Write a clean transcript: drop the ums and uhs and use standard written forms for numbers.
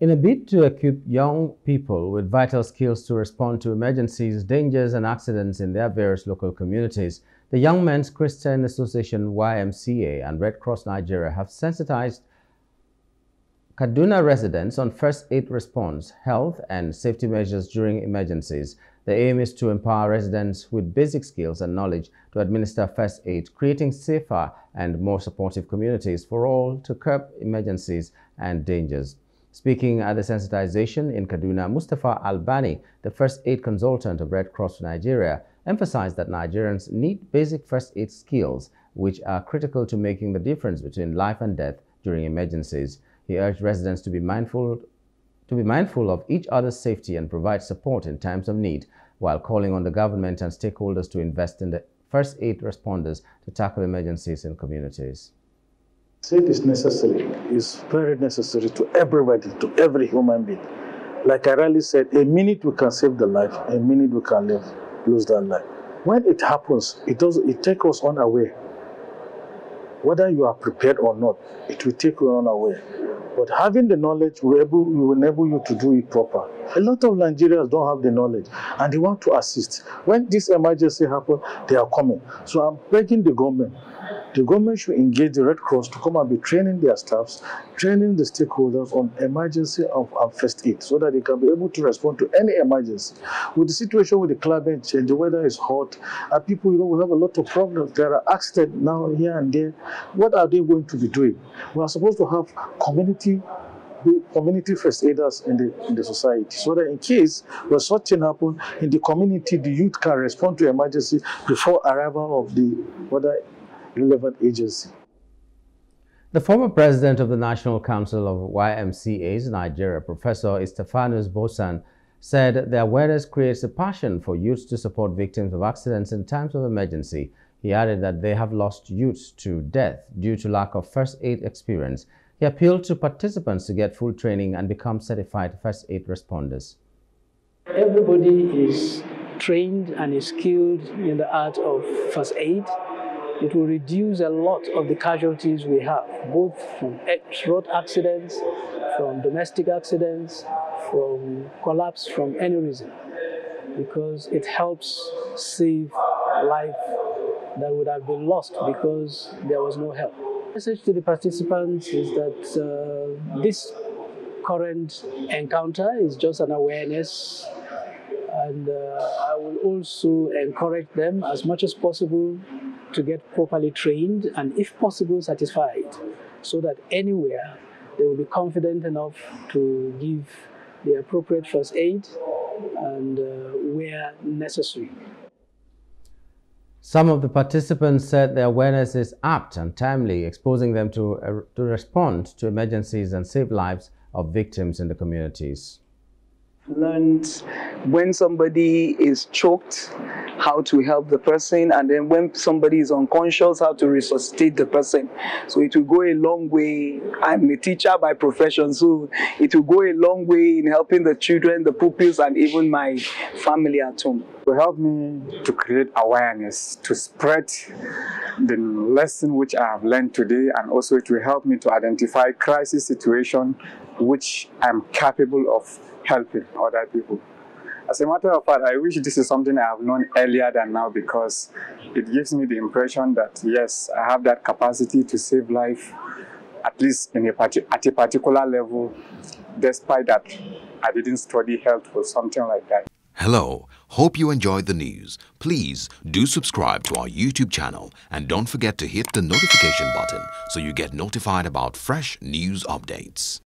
In a bid to equip young people with vital skills to respond to emergencies, dangers and accidents in their various local communities, the Young Men's Christian Association YMCA and Red Cross Nigeria have sensitized Kaduna residents on first aid response, health and safety measures during emergencies. The aim is to empower residents with basic skills and knowledge to administer first aid, creating safer and more supportive communities for all to curb emergencies and dangers. Speaking at the sensitization in Kaduna, Mustafa Albani, the first aid consultant of Red Cross Nigeria, emphasized that Nigerians need basic first aid skills, which are critical to making the difference between life and death during emergencies. He urged residents to be mindful of each other's safety and provide support in times of need, while calling on the government and stakeholders to invest in the first aid responders to tackle emergencies in communities. It is necessary. It's very necessary to everybody, to every human being. Like I rarely said, a minute we can save the life, a minute we can lose that life. When it happens, it takes us unaware. Whether you are prepared or not, it will take you unaware. But having the knowledge will enable you to do it proper. A lot of Nigerians don't have the knowledge and they want to assist. When this emergency happens, they are coming. So I'm begging the government. The government should engage the Red Cross to come and be training their staffs, training the stakeholders on emergency and first aid so that they can be able to respond to any emergency. With the situation with the climate change, the weather is hot, and people, we have a lot of problems. There are accidents now here and there. What are they going to be doing? We are supposed to have community first aiders in the society, so that in case when such thing happens in the community, the youth can respond to emergency before arrival of the relevant agency. The former president of the National Council of YMCA's Nigeria, Professor Stefanus Bosan, said the awareness creates a passion for youth to support victims of accidents in times of emergency. He added that they have lost youth to death due to lack of first aid experience. He appealed to participants to get full training and become certified first aid responders. Everybody is trained and is skilled in the art of first aid. It will reduce a lot of the casualties we have, both from road accidents, from domestic accidents, from collapse, from any reason, because it helps save life that would have been lost because there was no help. The message to the participants is that this current encounter is just an awareness, and I will also encourage them as much as possible to get properly trained and, if possible, satisfied, so that anywhere they will be confident enough to give the appropriate first aid and where necessary. Some of the participants said their awareness is apt and timely, exposing them to respond to emergencies and save lives of victims in the communities. Learned when somebody is choked, how to help the person, and then when somebody is unconscious, how to resuscitate the person. So it will go a long way. I'm a teacher by profession, so it will go a long way in helping the children, the pupils, and even my family at home. It will help me to create awareness, to spread the lesson which I have learned today, and also it will help me to identify crisis situation which I'm capable of helping other people. As a matter of fact, I wish this is something I have known earlier than now, because it gives me the impression that yes, I have that capacity to save life, at least at a particular level, despite that I didn't study health or something like that. Hello, hope you enjoyed the news. Please do subscribe to our YouTube channel and don't forget to hit the notification button so you get notified about fresh news updates.